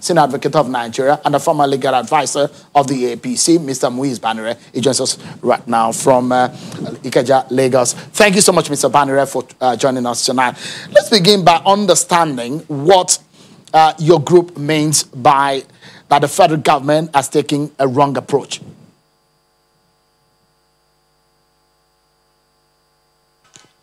senior advocate of Nigeria and a former legal advisor of the APC, Mr. Muiz Banire. He joins us right now from Ikeja, Lagos. Thank you so much, Mr. Banire, for joining us tonight. Let's begin by understanding what your group means by that the federal government is taking a wrong approach.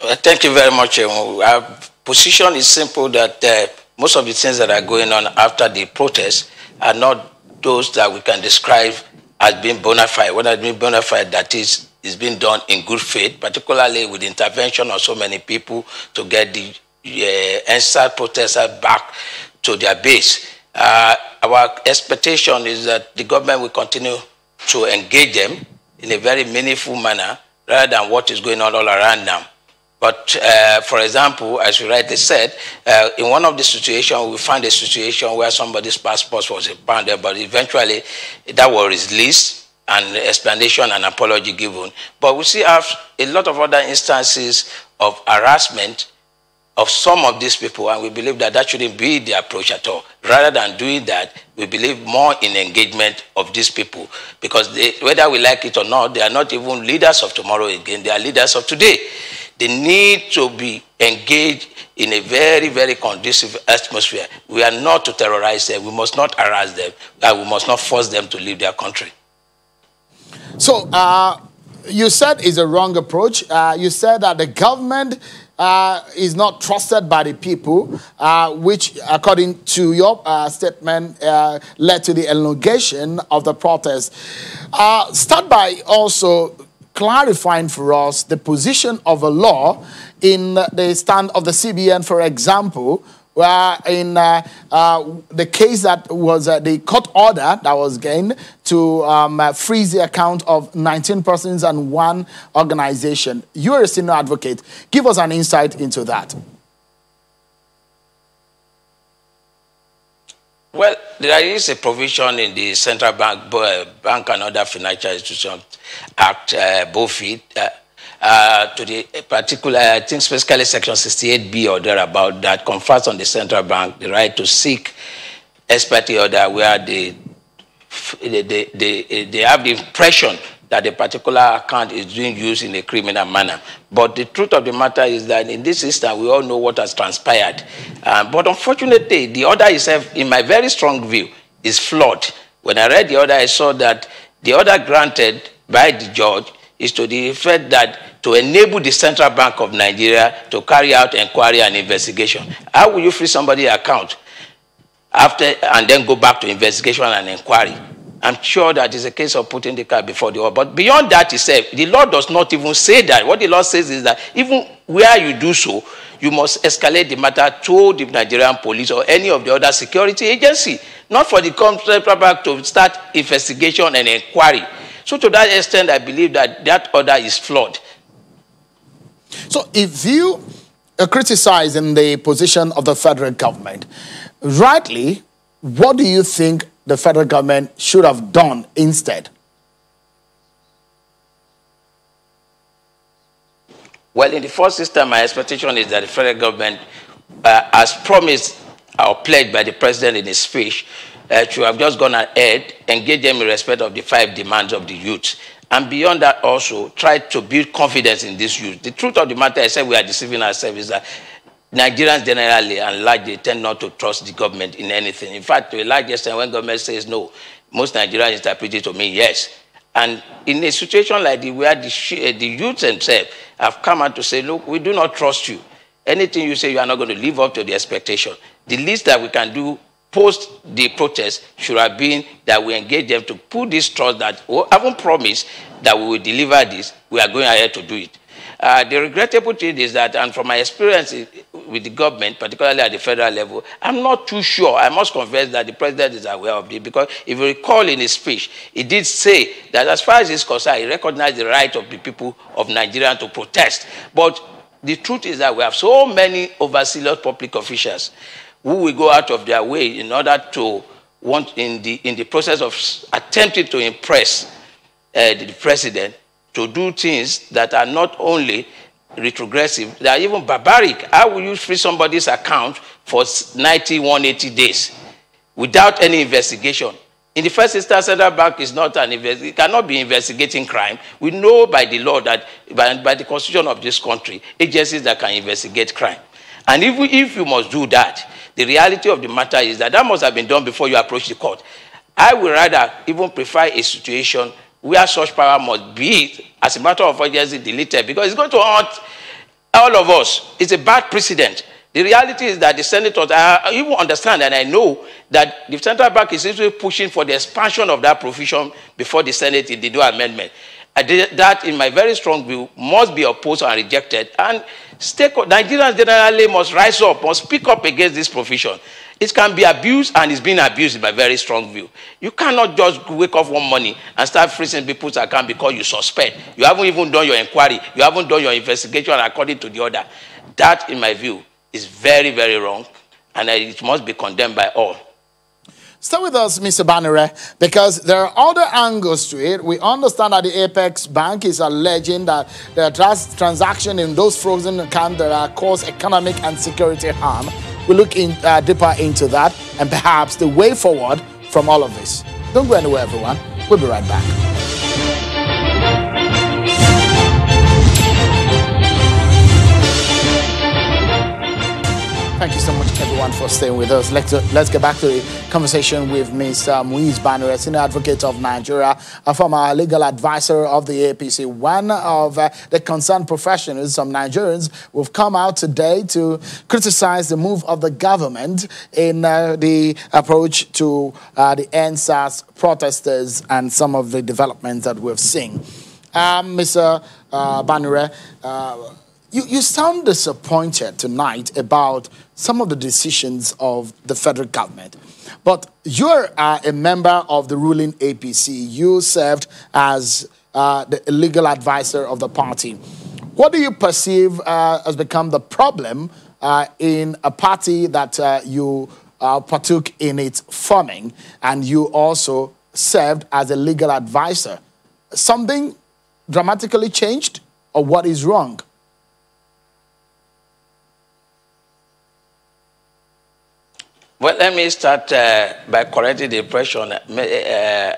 Thank you very much. Our position is simple, that most of the things that are going on after the protests are not those that we can describe as being bona fide. What I mean bona fide, that is being done in good faith, particularly with the intervention of so many people to get the ANSAS protesters back to their base. Our expectation is that the government will continue to engage them in a very meaningful manner rather than what is going on all around them. But, for example, as you rightly said, in one of the situations, we found a situation where somebody's passport was impounded, but eventually that was released and explanation and apology given. But we see a lot of other instances of harassment of some of these people, and we believe that that shouldn't be the approach at all. Rather than doing that, we believe more in engagement of these people, because they, whether we like it or not, they are not even leaders of tomorrow again, they are leaders of today. They need to be engaged in a very, very conducive atmosphere. We are not to terrorize them. We must not harass them. And we must not force them to leave their country. So you said it's a wrong approach. You said that the government is not trusted by the people, which, according to your statement, led to the elongation of the protest. Start by also clarifying for us the position of a law in the stand of the CBN, for example, where in the case that was the court order that was gained to freeze the account of 19 persons and one organization. You are a senior advocate. Give us an insight into that. Well, there is a provision in the Central Bank and Other Financial Institutions Act, BOFI, to the particular, I think specifically Section 68B or thereabout, that confers on the Central Bank the right to seek expert order where they have the impression that a particular account is being used in a criminal manner. But the truth of the matter is that in this instance, we all know what has transpired. But unfortunately, the order itself, in my very strong view, is flawed. When I read the order, I saw that the order granted by the judge is to the effect that to enable the Central Bank of Nigeria to carry out inquiry and investigation. How will you freeze somebody's account after and then go back to investigation and inquiry? I'm sure that is a case of putting the cart before the horse. But beyond that itself, the law does not even say that. What the law says is that even where you do so, you must escalate the matter to the Nigerian police or any of the other security agency, not for the Central Bank to start investigation and inquiry. So to that extent, I believe that that order is flawed. So if you are criticizing the position of the federal government, rightly, what do you think the federal government should have done instead? Well, in the first system, my expectation is that the federal government, as promised or pledged by the president in his speech, should have just gone ahead, engage them in respect of the 5 demands of the youth. And beyond that also, try to build confidence in this youth. The truth of the matter, I said we are deceiving ourselves, is that Nigerians generally and largely tend not to trust the government in anything. In fact, to a large extent, when government says no, most Nigerians interpret it to mean yes. And in a situation like this, where the youth themselves have come out to say, look, we do not trust you. Anything you say, you are not going to live up to the expectation. The least that we can do post the protest should have been that we engage them to put this trust that, oh, I haven't promised that we will deliver this, we are going ahead to do it. The regrettable thing is that, and from my experience with the government, particularly at the federal level, I'm not too sure. I must confess that the president is aware of this, because if you recall in his speech, he did say that as far as he's concerned, he recognized the right of the people of Nigeria to protest. But the truth is that we have so many overzealous public officials who will go out of their way in order to want, in the process of attempting to impress the president, to do things that are not only retrogressive, they are even barbaric. How will you free somebody's account for 90, 180 days? without any investigation. In the first instance, Central Bank is not an investigation, cannot be investigating crime. We know by the law that, by the constitution of this country, agencies that can investigate crime. And if you must do that, the reality of the matter is that that must have been done before you approach the court. I would rather even prefer a situation where such power must be, as a matter of urgency, deleted, because it's going to haunt all of us. It's a bad precedent. The reality is that the senators, I even understand and I know that the Central Bank is usually pushing for the expansion of that provision before the Senate in the new amendment. That, in my very strong view, must be opposed and rejected. And Nigerians generally must rise up, must speak up against this provision. It can be abused, and it's being abused in my very strong view. You cannot just wake up one morning and start freezing people's account because you suspect. You haven't even done your inquiry. You haven't done your investigation according to the order. That, in my view, is very, very wrong, and it must be condemned by all. Stay with us, Mr. Banire, because there are other angles to it. We understand that the Apex Bank is alleging that the transaction in those frozen accounts that are cause economic and security harm. We look in, deeper into that and perhaps the way forward from all of this. Don't go anywhere, everyone. We'll be right back. Thank you so much, everyone, for staying with us. Let's get back to the conversation with Ms. Muiz Banire, Senior Advocate of Nigeria, a former legal advisor of the APC, one of the concerned professionals. Some Nigerians who've come out today to criticize the move of the government in the approach to the ANSAS protesters and some of the developments that we've seen. Mr. Banire, you sound disappointed tonight about some of the decisions of the federal government. But you're a member of the ruling APC. You served as the legal advisor of the party. What do you perceive has become the problem in a party that you partook in its forming, and you also served as a legal advisor? Something dramatically changed, or what is wrong? Well, let me start by correcting the impression that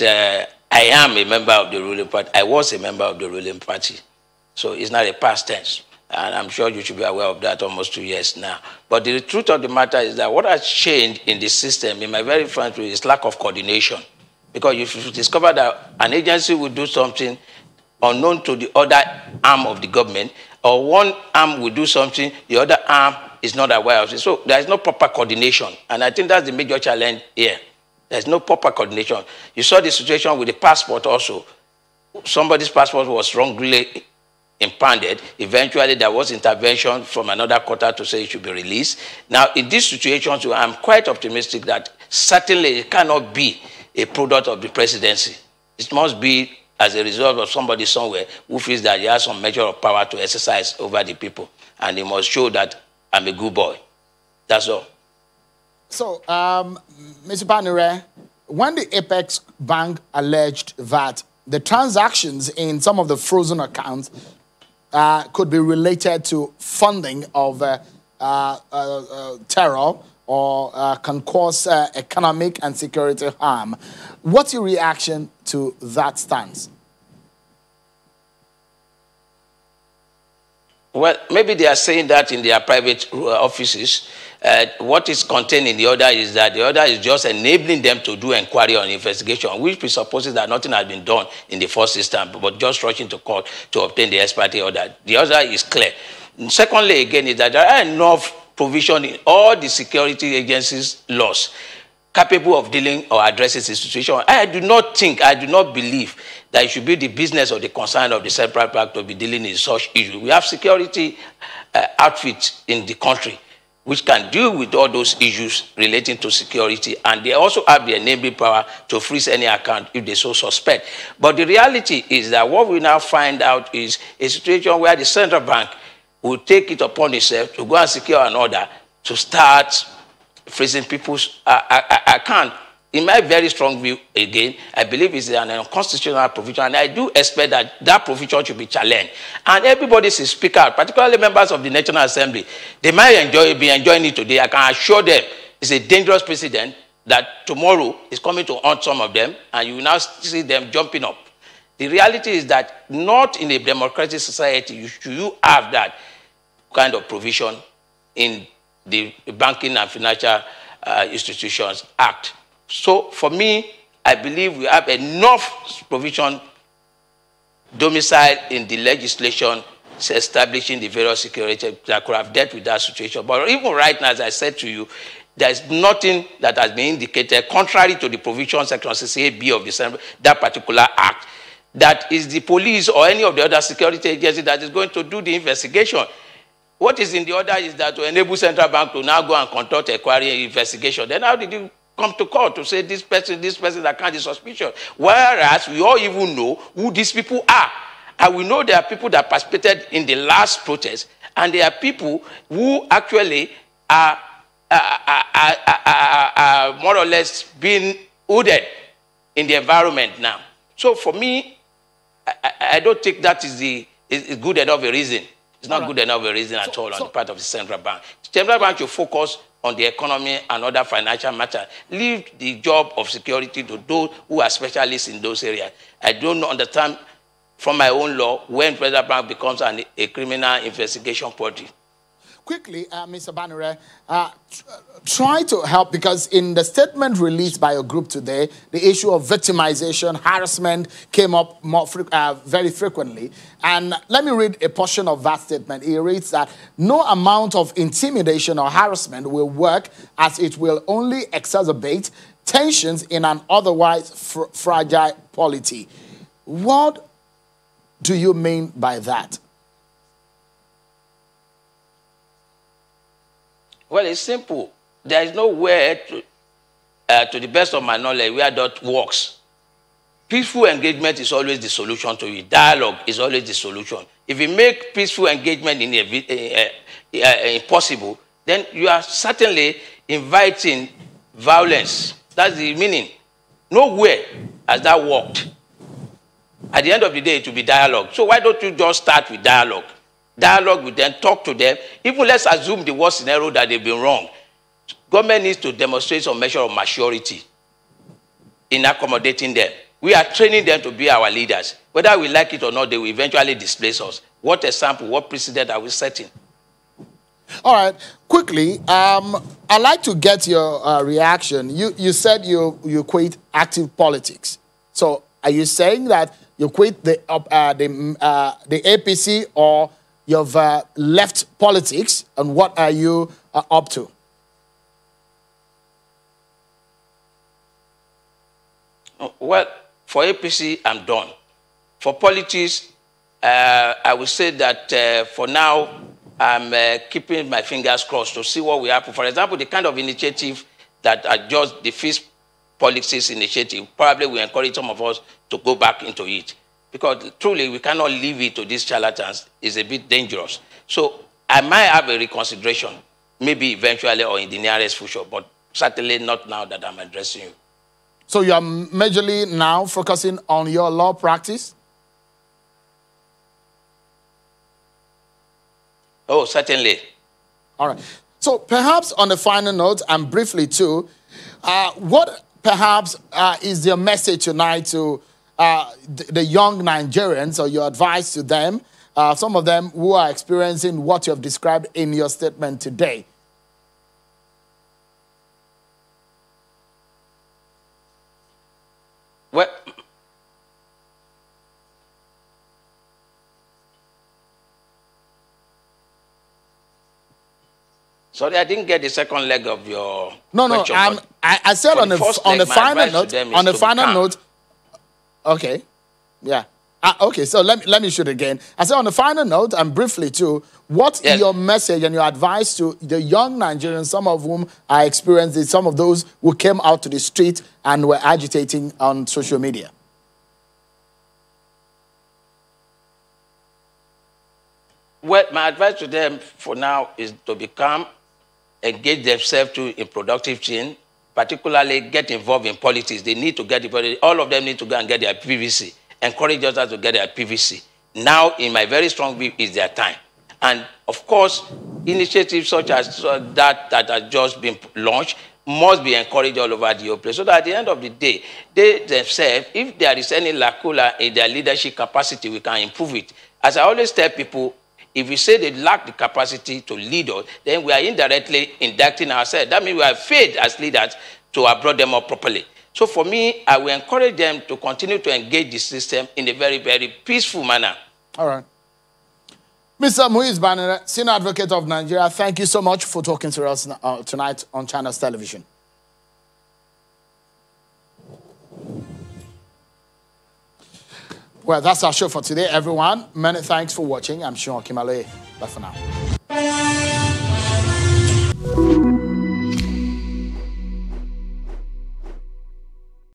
I am a member of the ruling party. I was a member of the ruling party. So it's not a past tense. And I'm sure you should be aware of that, almost 2 years now. But the truth of the matter is that what has changed in the system, in my very frank view, is lack of coordination. Because if you discover that an agency will do something unknown to the other arm of the government, or one arm will do something, the other arm is not aware of it. So there is no proper coordination. And I think that's the major challenge here. There's no proper coordination. You saw the situation with the passport also. Somebody's passport was wrongly impounded. Eventually, there was intervention from another quarter to say it should be released. Now, in these situations, I'm quite optimistic that certainly it cannot be a product of the presidency. It must be as a result of somebody somewhere who feels that he has some measure of power to exercise over the people. And he must show that I'm a good boy. That's all. So, Mr. Banire, when the Apex Bank alleged that the transactions in some of the frozen accounts could be related to funding of terror or can cause economic and security harm, what's your reaction to that stance? Well, maybe they are saying that in their private offices. What is contained in the order is that the order is just enabling them to do inquiry or investigation, which presupposes that nothing has been done in the first instance, but just rushing to court to obtain the ex parte order. The order is clear. And secondly, again, is that there are enough provision in all the security agencies' laws capable of dealing or addressing the situation. I do not believe that it should be the business or the concern of the Central Bank to be dealing in such issues. We have security outfits in the country which can deal with all those issues relating to security, and they also have the enabling power to freeze any account if they so suspect. But the reality is that what we now find out is a situation where the Central Bank will take it upon itself to go and secure an order to start freezing people's account. In my very strong view, again, I believe it's an unconstitutional provision, and I do expect that that provision should be challenged. And everybody should speak out, particularly members of the National Assembly. They might be enjoying it today. I can assure them It's a dangerous precedent that tomorrow is coming to haunt some of them, and you will now see them jumping up. The reality is that not in a democratic society you have that kind of provision in the Banking and Financial Institutions Act. So for me, I believe we have enough provision domiciled in the legislation establishing the various securities that could have dealt with that situation. But even right now, as I said to you, there's nothing that has been indicated, contrary to the provision section 68B of that particular act, that is the police or any of the other security agencies that is going to do the investigation. What is in the order is that to enable central bank to now go and conduct a query investigation. Then how did you come to court to say this person that can't be suspicious? Whereas we all even know who these people are. And we know there are people that participated in the last protest, and there are people who actually are more or less being hooded in the environment now. So for me, I don't think that is good enough a reason. It's not good enough a reason at all on the part of the central bank. The central bank should focus on the economy and other financial matters. Leave the job of security to those who are specialists in those areas. I don't understand from my own law when central bank becomes a criminal investigation body. Quickly, Mr. Banire, try to help, because in the statement released by your group today, the issue of victimization, harassment came up more very frequently. And let me read a portion of that statement. It reads that no amount of intimidation or harassment will work, as it will only exacerbate tensions in an otherwise fragile polity. What do you mean by that? Well, it's simple. There is nowhere, to the best of my knowledge, where that works. Peaceful engagement is always the solution to it. Dialogue is always the solution. If you make peaceful engagement impossible, then you are certainly inviting violence. That's the meaning. Nowhere has that worked. At the end of the day, it will be dialogue. So why don't you just start with dialogue? Dialogue with them, talk to them. Even let's assume the worst scenario that they've been wrong. Government needs to demonstrate some measure of maturity in accommodating them. We are training them to be our leaders. Whether we like it or not, they will eventually displace us. What example, what precedent are we setting? All right. Quickly, I'd like to get your reaction. You said you quit active politics. So are you saying that you quit the APC, or you've left politics, and what are you up to? Well, for APC, I'm done. For politics, I would say that for now, I'm keeping my fingers crossed to see what will happen. For example, the kind of initiative that adjusts the FISP policies initiative probably will encourage some of us to go back into it. Because truly, we cannot leave it to these charlatans. It's a bit dangerous. So I might have a reconsideration, maybe eventually or in the nearest future, but certainly not now that I'm addressing you. So you are majorly now focusing on your law practice? Oh, certainly. All right. So perhaps on the final note, and briefly too, what perhaps is your message tonight to the young Nigerians, or your advice to them, some of them who are experiencing what you have described in your statement today? Well, sorry, I didn't get the second leg of your question. No, I said on the final note. Okay, yeah. Okay, so let me shoot again. I said on the final note, and briefly too, what's your message and your advice to the young Nigerians, some of whom are experiencing, some of those who came out to the street and were agitating on social media? Well, my advice to them for now is to be calm, engage themselves in productive things, particularly get involved in politics. They need to get involved. All of them need to go and get their PVC. Encourage others to get their PVC. Now, in my very strong view, is their time. And of course, initiatives such as that has just been launched must be encouraged all over the whole place, so that at the end of the day, they themselves, if there is any lacuna in their leadership capacity, we can improve it. As I always tell people, if we say they lack the capacity to lead us, then we are indirectly indicting ourselves. That means we have failed as leaders to have brought them up properly. So for me, I will encourage them to continue to engage the system in a very, very peaceful manner. All right. Mr. Muiz Banire, Senior Advocate of Nigeria, thank you so much for talking to us tonight on Channels Television. Well, that's our show for today, everyone. Many thanks for watching. I'm Shaun Kimale. Bye for now.